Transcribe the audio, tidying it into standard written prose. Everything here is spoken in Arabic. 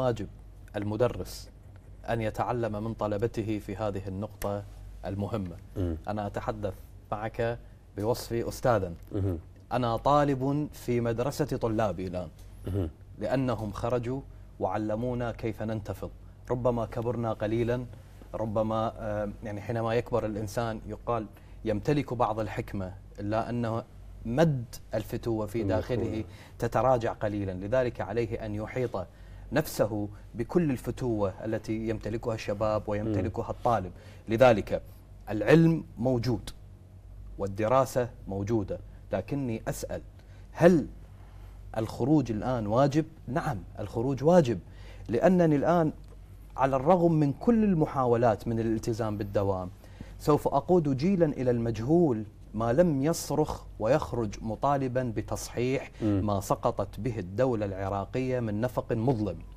واجب المدرس أن يتعلم من طلبته في هذه النقطة المهمة. أنا أتحدث معك بوصفي أستاذا، أنا طالب في مدرسة طلابي الآن، لأنهم خرجوا وعلمونا كيف ننتفض. ربما كبرنا قليلا، ربما يعني حينما يكبر الإنسان يقال يمتلك بعض الحكمة، إلا أنه مد الفتوة في داخله تتراجع قليلا، لذلك عليه أن يحيط نفسه بكل الفتوة التي يمتلكها الشباب ويمتلكها الطالب. لذلك العلم موجود والدراسة موجودة، لكني أسأل هل الخروج الآن واجب؟ نعم الخروج واجب، لأنني الآن على الرغم من كل المحاولات من الالتزام بالدوام سوف أقود جيلا إلى المجهول ما لم يصرخ ويخرج مطالبا بتصحيح ما سقطت به الدولة العراقية من نفق مظلم.